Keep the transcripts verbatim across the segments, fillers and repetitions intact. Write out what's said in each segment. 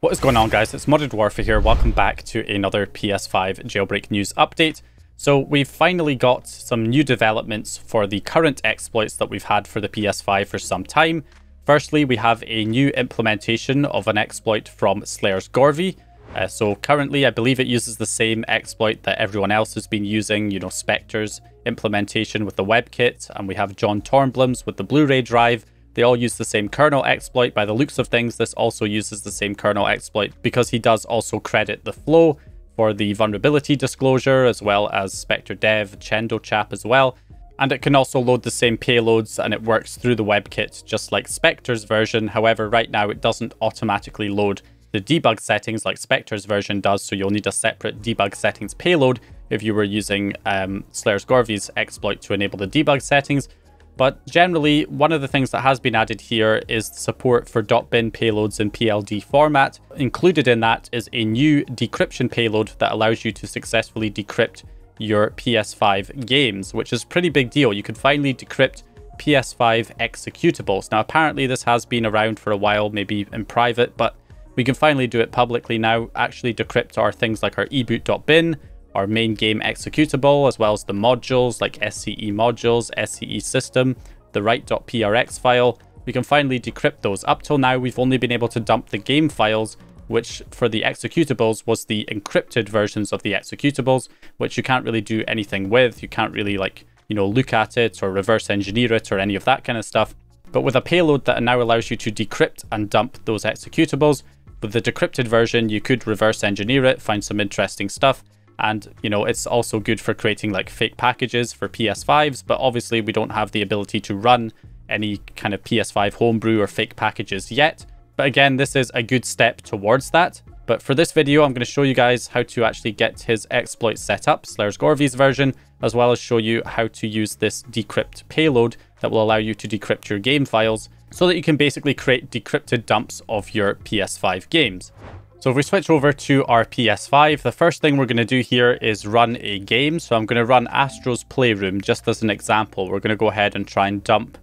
What is going on, guys? It's Modded Warfare here. Welcome back to another P S five jailbreak news update. So we've finally got some new developments for the current exploits that we've had for the P S five for some time. Firstly, we have a new implementation of an exploit from Sleirsgoevy. Uh, so currently, I believe it uses the same exploit that everyone else has been using, you know, Spectre's implementation with the WebKit, and we have John Tornblum's with the Blu-ray drive. They all use the same kernel exploit. By the looks of things, this also uses the same kernel exploit because he does also credit the flow for the vulnerability disclosure, as well as Spectre Dev, ChendoChap as well. And it can also load the same payloads, and it works through the WebKit just like Spectre's version. However, right now it doesn't automatically load the debug settings like Spectre's version does, so you'll need a separate debug settings payload if you were using um, Sleirsgoevy's exploit to enable the debug settings. But generally, one of the things that has been added here is support for .bin payloads in P L D format. Included in that is a new decryption payload that allows you to successfully decrypt your P S five games, which is a pretty big deal. You can finally decrypt P S five executables. Now, apparently this has been around for a while, maybe in private, but we can finally do it publicly now. Actually decrypt our things like our eboot.bin, our main game executable, as well as the modules like S C E modules, S C E system, the write.prx file. We can finally decrypt those. Up till now, we've only been able to dump the game files, which for the executables was the encrypted versions of the executables, which you can't really do anything with. You can't really, like, you know, look at it or reverse engineer it or any of that kind of stuff. But with a payload that now allows you to decrypt and dump those executables, with the decrypted version, you could reverse engineer it, find some interesting stuff. And, you know, it's also good for creating like fake packages for P S fives, but obviously we don't have the ability to run any kind of P S five homebrew or fake packages yet. But again, this is a good step towards that. But for this video, I'm going to show you guys how to actually get his exploit set up, Sleirsgoevy's version, as well as show you how to use this decrypt payload that will allow you to decrypt your game files so that you can basically create decrypted dumps of your P S five games. So if we switch over to our P S five, the first thing we're going to do here is run a game. So I'm going to run Astro's Playroom just as an example. We're going to go ahead and try and dump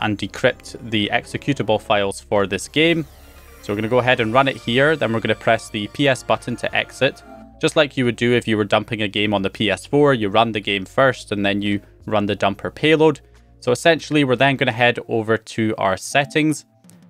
and decrypt the executable files for this game. So we're going to go ahead and run it here. Then we're going to press the P S button to exit, just like you would do if you were dumping a game on the P S four. You run the game first and then you run the dumper payload. So essentially, we're then going to head over to our settings.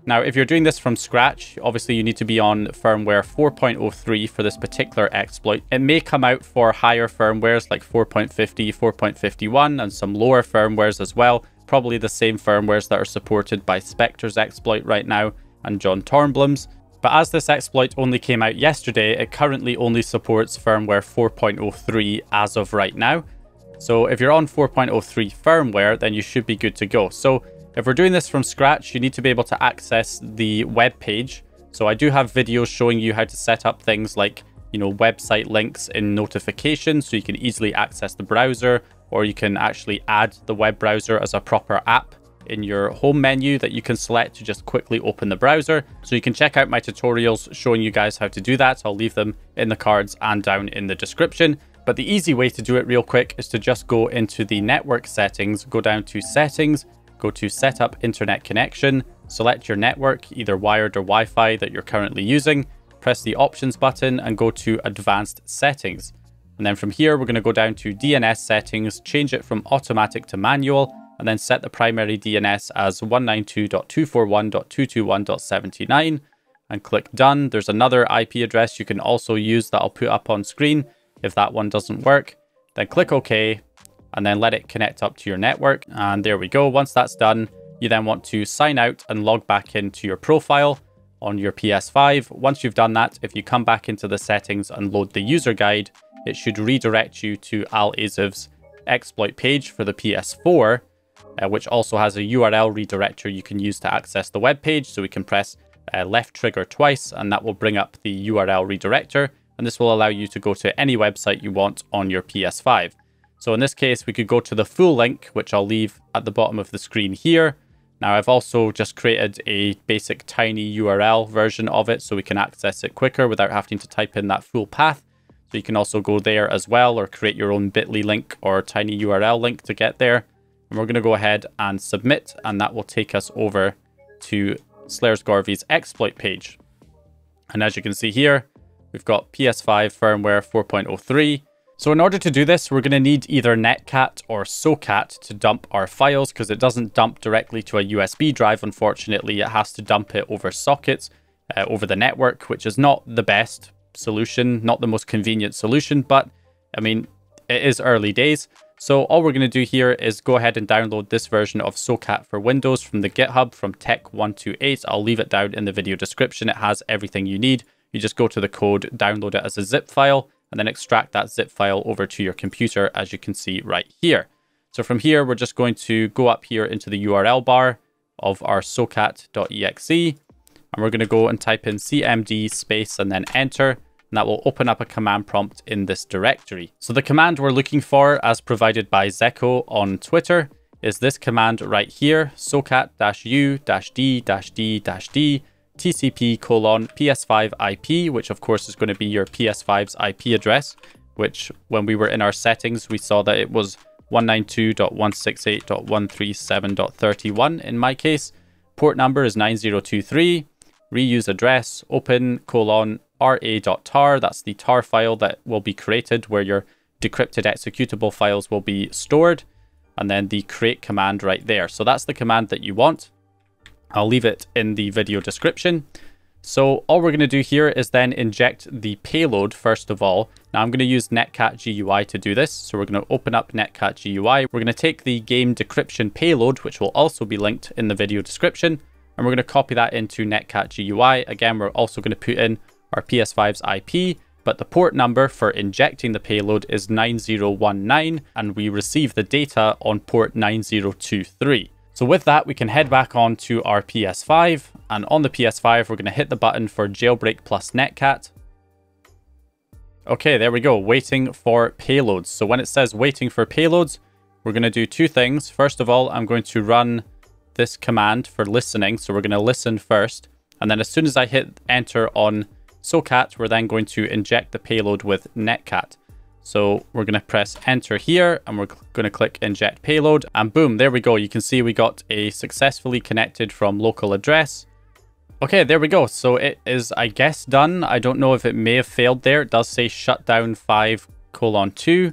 Now, if you're doing this from scratch, obviously you need to be on firmware four point oh three for this particular exploit. It may come out for higher firmwares like four point fifty, four point fifty-one, and some lower firmwares as well. Probably the same firmwares that are supported by Spectre's exploit right now and John Tornblum's. But as this exploit only came out yesterday, it currently only supports firmware four point oh three as of right now. So if you're on four point oh three firmware, then you should be good to go. So if we're doing this from scratch, you need to be able to access the web page. So I do have videos showing you how to set up things like, you know, website links in notifications so you can easily access the browser, or you can actually add the web browser as a proper app in your home menu that you can select to just quickly open the browser. So you can check out my tutorials showing you guys how to do that. I'll leave them in the cards and down in the description. But the easy way to do it real quick is to just go into the network settings, go down to settings, go to Setup Internet Connection, select your network, either wired or Wi-Fi that you're currently using, press the Options button and go to Advanced Settings. And then from here, we're going to go down to D N S Settings, change it from automatic to manual, and then set the primary D N S as one ninety-two dot two forty-one dot two twenty-one dot seventy-nine and click Done. There's another I P address you can also use that I'll put up on screen if that one doesn't work. Then click OK. And then let it connect up to your network. And there we go. Once that's done, you then want to sign out and log back into your profile on your P S five. Once you've done that, if you come back into the settings and load the user guide, it should redirect you to Al Azev's exploit page for the P S four, uh, which also has a U R L redirector you can use to access the web page. So we can press uh, left trigger twice, and that will bring up the U R L redirector. And this will allow you to go to any website you want on your P S five. So in this case, we could go to the full link, which I'll leave at the bottom of the screen here. Now, I've also just created a basic tiny U R L version of it so we can access it quicker without having to type in that full path. So you can also go there as well, or create your own bit dot L Y link or tiny U R L link to get there. And we're going to go ahead and submit, and that will take us over to Sleirsgoevy's exploit page. And as you can see here, we've got P S five firmware four point oh three. So in order to do this, we're going to need either NetCat or socat to dump our files, because it doesn't dump directly to a U S B drive, unfortunately. It has to dump it over sockets, uh, over the network, which is not the best solution, not the most convenient solution, but I mean, it is early days. So all we're going to do here is go ahead and download this version of socat for Windows from the GitHub from Tech one two eight. I'll leave it down in the video description. It has everything you need. You just go to the code, download it as a zip file, and then extract that zip file over to your computer, as you can see right here. So from here, we're just going to go up here into the U R L bar of our socat dot E X E, and we're going to go and type in cmd space and then enter. And that will open up a command prompt in this directory. So the command we're looking for, as provided by Zeko on Twitter, is this command right here, socat dash u dash d dash d dash d tcp colon P S five I P, which of course is going to be your P S five's I P address, which when we were in our settings, we saw that it was one ninety-two dot one sixty-eight dot one thirty-seven dot thirty-one in my case. Port number is nine zero two three, reuse address, open colon ra.tar, that's the tar file that will be created where your decrypted executable files will be stored, and then the create command right there. So that's the command that you want. I'll leave it in the video description. So all we're going to do here is then inject the payload first of all. Now I'm going to use NetCat G U I to do this. So we're going to open up NetCat G U I. We're going to take the game decryption payload, which will also be linked in the video description, and we're going to copy that into NetCat G U I. Again, we're also going to put in our P S five's I P, but the port number for injecting the payload is nine zero one nine, and we receive the data on port nine zero two three. So with that, we can head back on to our P S five, and on the P S five, we're going to hit the button for jailbreak plus NetCat. Okay, there we go, waiting for payloads. So when it says waiting for payloads, we're going to do two things. First of all, I'm going to run this command for listening. So we're going to listen first, and then as soon as I hit enter on socat, we're then going to inject the payload with NetCat. So we're going to press enter here, and we're going to click inject payload, and boom, there we go. You can see we got a successfully connected from local address. Okay, there we go. So it is, I guess, done. I don't know if it may have failed there. It does say shutdown five colon two,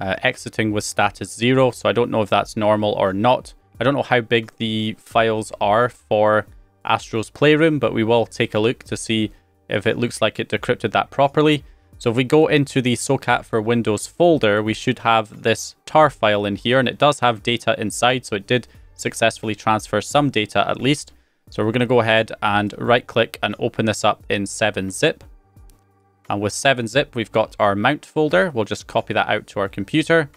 uh, exiting with status zero. So I don't know if that's normal or not. I don't know how big the files are for Astro's Playroom, but we will take a look to see if it looks like it decrypted that properly. So if we go into the socat for Windows folder, we should have this tar file in here, and it does have data inside, so it did successfully transfer some data at least. So we're going to go ahead and right click and open this up in seven zip, and with seven zip we've got our mount folder. We'll just copy that out to our computer.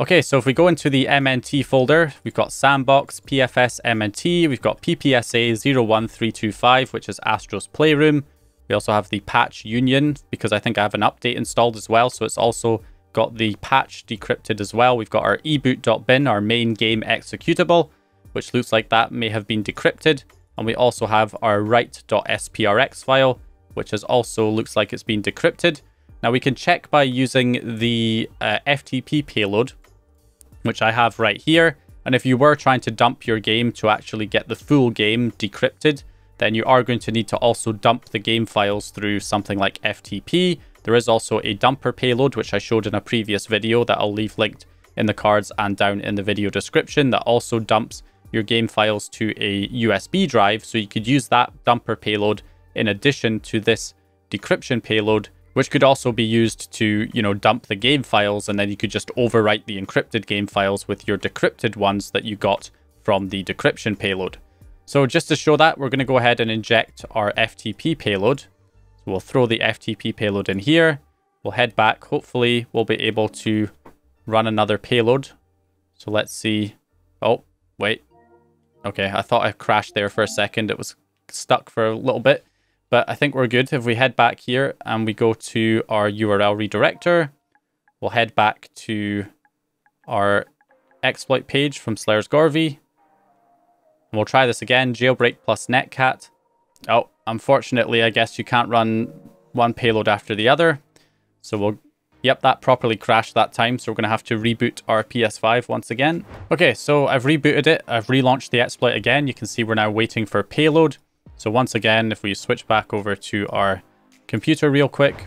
Okay, so if we go into the M N T folder, we've got sandbox, P F S M N T, we've got P P S A zero one three two five, which is Astro's Playroom. We also have the patch union, because I think I have an update installed as well, so it's also got the patch decrypted as well. We've got our eboot.bin, our main game executable, which looks like that may have been decrypted. And we also have our write.sprx file, which is also looks like it's been decrypted. Now we can check by using the uh, F T P payload, which I have right here. And if you were trying to dump your game to actually get the full game decrypted, then you are going to need to also dump the game files through something like F T P. There is also a dumper payload, which I showed in a previous video that I'll leave linked in the cards and down in the video description, that also dumps your game files to a U S B drive. So you could use that dumper payload in addition to this decryption payload, which could also be used to, you know, dump the game files, and then you could just overwrite the encrypted game files with your decrypted ones that you got from the decryption payload. So just to show that, we're going to go ahead and inject our F T P payload. So we'll throw the F T P payload in here. We'll head back. Hopefully we'll be able to run another payload. So let's see. Oh, wait. Okay, I thought I crashed there for a second. It was stuck for a little bit, but I think we're good. If we head back here and we go to our U R L redirector, we'll head back to our exploit page from Sleirsgoevy, and we'll try this again, jailbreak plus NetCat. Oh, unfortunately, I guess you can't run one payload after the other. So we'll, yep, that properly crashed that time. So we're gonna have to reboot our P S five once again. Okay, so I've rebooted it. I've relaunched the exploit again. You can see we're now waiting for payload. So once again, if we switch back over to our computer real quick,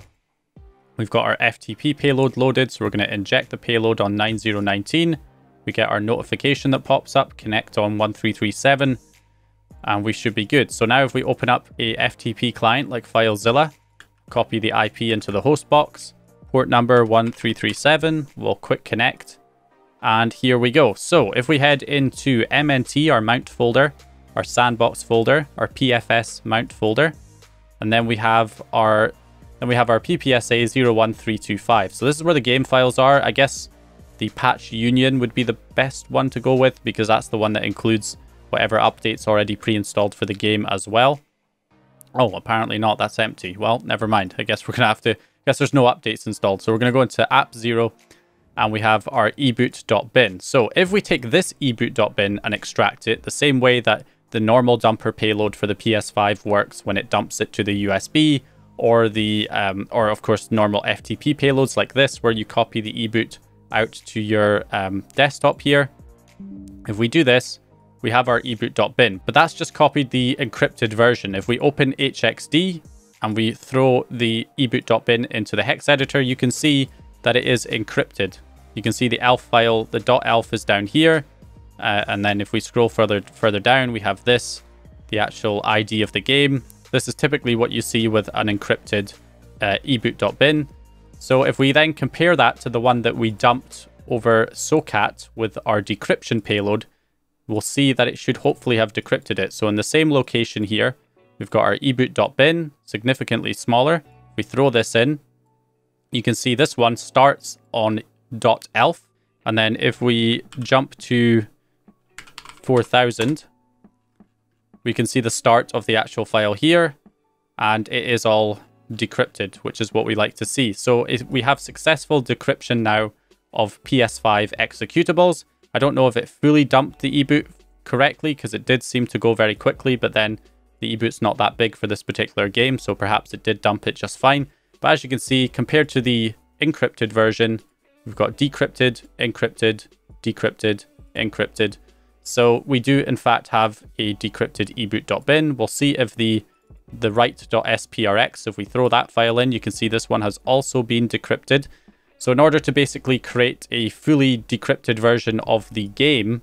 we've got our F T P payload loaded. So we're going to inject the payload on nine zero nineteen. We get our notification that pops up, connect on one three three seven, and we should be good. So now if we open up a F T P client like FileZilla, copy the I P into the host box, port number one three three seven, we'll quick connect, and here we go. So if we head into M N T, our mount folder, our sandbox folder, our P F S mount folder, and then we have our then we have our P P S A zero one three two five. So this is where the game files are. I guess the patch union would be the best one to go with, because that's the one that includes whatever updates already pre-installed for the game as well. Oh, apparently not. That's empty. Well, never mind. I guess we're going to have to... I guess there's no updates installed. So we're going to go into app zero, and we have our eboot.bin. So if we take this eboot.bin and extract it, the same way that the normal dumper payload for the P S five works when it dumps it to the U S B, or the um, or of course normal F T P payloads like this, where you copy the eboot out to your um, desktop here. If we do this, we have our eboot.bin, but that's just copied the encrypted version. If we open H X D and we throw the eboot.bin into the hex editor, you can see that it is encrypted. You can see the .elf file, the .elf is down here. Uh, and then if we scroll further further down, we have this, the actual I D of the game. This is typically what you see with an encrypted uh, eboot.bin. So if we then compare that to the one that we dumped over socat with our decryption payload, we'll see that it should hopefully have decrypted it. So in the same location here, we've got our eboot.bin, significantly smaller. If we throw this in, you can see this one starts on .elf. And then if we jump to four thousand, we can see the start of the actual file here, and it is all decrypted, which is what we like to see. So if we have successful decryption now of P S five executables. I don't know if it fully dumped the eboot correctly, because it did seem to go very quickly, but then the eboot's not that big for this particular game, so perhaps it did dump it just fine. But as you can see, compared to the encrypted version, we've got decrypted, encrypted, decrypted, encrypted. So we do in fact have a decrypted eboot.bin. We'll see if the the write.sprx, if we throw that file in, you can see this one has also been decrypted. So in order to basically create a fully decrypted version of the game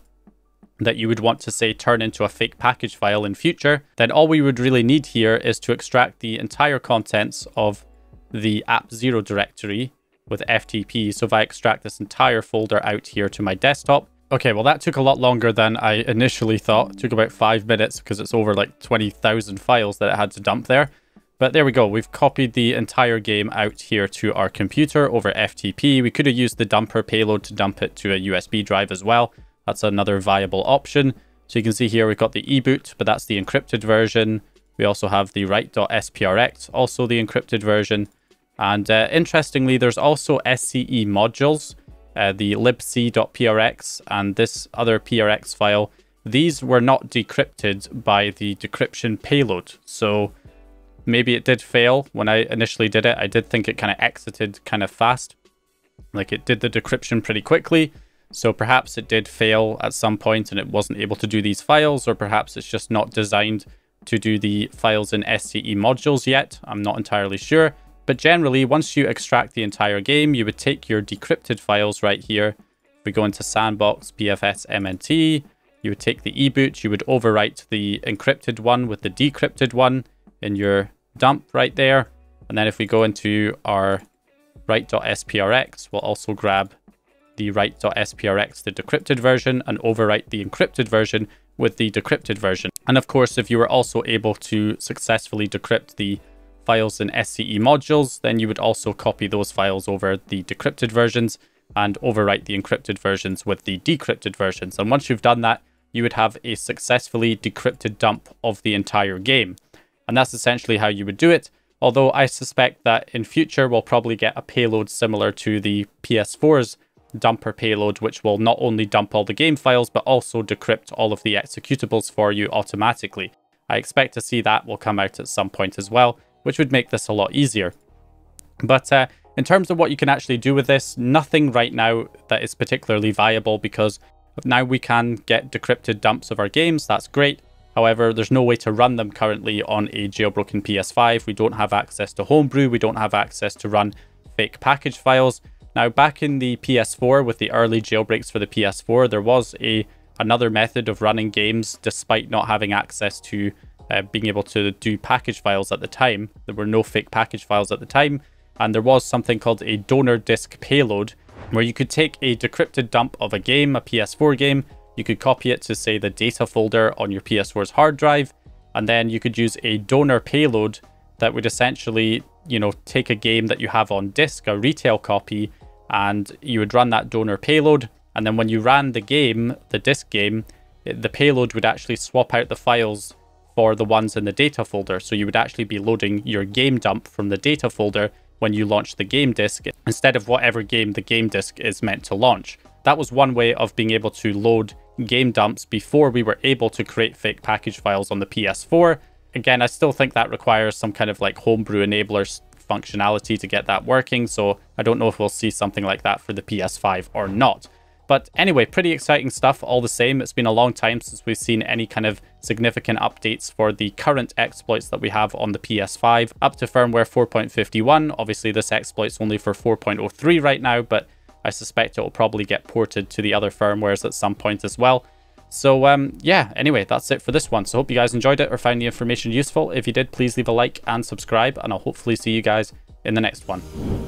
that you would want to, say, turn into a fake package file in future, then all we would really need here is to extract the entire contents of the app zero directory with F T P. So if I extract this entire folder out here to my desktop. Okay, well, that took a lot longer than I initially thought. It took about five minutes because it's over like twenty thousand files that it had to dump there. But there we go. We've copied the entire game out here to our computer over F T P. We could have used the dumper payload to dump it to a U S B drive as well. That's another viable option. So you can see here we've got the eboot, but that's the encrypted version. We also have the write.sprx, also the encrypted version. And uh, interestingly, there's also S C E modules, uh, the libc.prx and this other P R X file. These were not decrypted by the decryption payload. So maybe it did fail when I initially did it. I did think it kind of exited kind of fast. Like, it did the decryption pretty quickly. So perhaps it did fail at some point and it wasn't able to do these files, or perhaps it's just not designed to do the files in S C E modules yet. I'm not entirely sure. But generally, once you extract the entire game, you would take your decrypted files right here. If we go into sandbox, P F S, M N T, you would take the eboot, you would overwrite the encrypted one with the decrypted one in your dump right there. And then if we go into our write.sprx, we'll also grab the write.sprx, the decrypted version, and overwrite the encrypted version with the decrypted version. And of course, if you were also able to successfully decrypt the files in S C E modules, then you would also copy those files over the decrypted versions and overwrite the encrypted versions with the decrypted versions. And once you've done that, you would have a successfully decrypted dump of the entire game. And that's essentially how you would do it. Although I suspect that in future, we'll probably get a payload similar to the P S four's dumper payload, which will not only dump all the game files, but also decrypt all of the executables for you automatically. I expect to see that will come out at some point as well, which would make this a lot easier. But uh, in terms of what you can actually do with this, nothing right now that is particularly viable, because now we can get decrypted dumps of our games. That's great. However, there's no way to run them currently on a jailbroken P S five. We don't have access to homebrew. We don't have access to run fake package files. Now, back in the P S four, with the early jailbreaks for the P S four, there was a another method of running games despite not having access to uh, being able to do package files at the time. There were no fake package files at the time. And there was something called a donor disk payload, where you could take a decrypted dump of a game, a P S four game. You could copy it to, say, the data folder on your P S four's hard drive, and then you could use a donor payload that would essentially, you know, take a game that you have on disk, a retail copy, and you would run that donor payload. And then when you ran the game, the disk game, the payload would actually swap out the files for the ones in the data folder. So you would actually be loading your game dump from the data folder when you launch the game disk, instead of whatever game the game disk is meant to launch. That was one way of being able to load game dumps before we were able to create fake package files on the P S four. Again, I still think that requires some kind of like homebrew enablers functionality to get that working, so I don't know if we'll see something like that for the P S five or not. But anyway, pretty exciting stuff all the same. It's been a long time since we've seen any kind of significant updates for the current exploits that we have on the P S five up to firmware four point fifty-one. Obviously this exploit's only for four point oh three right now, but I suspect it will probably get ported to the other firmwares at some point as well. So um, yeah, anyway, that's it for this one. So hope you guys enjoyed it or found the information useful. If you did, please leave a like and subscribe, and I'll hopefully see you guys in the next one.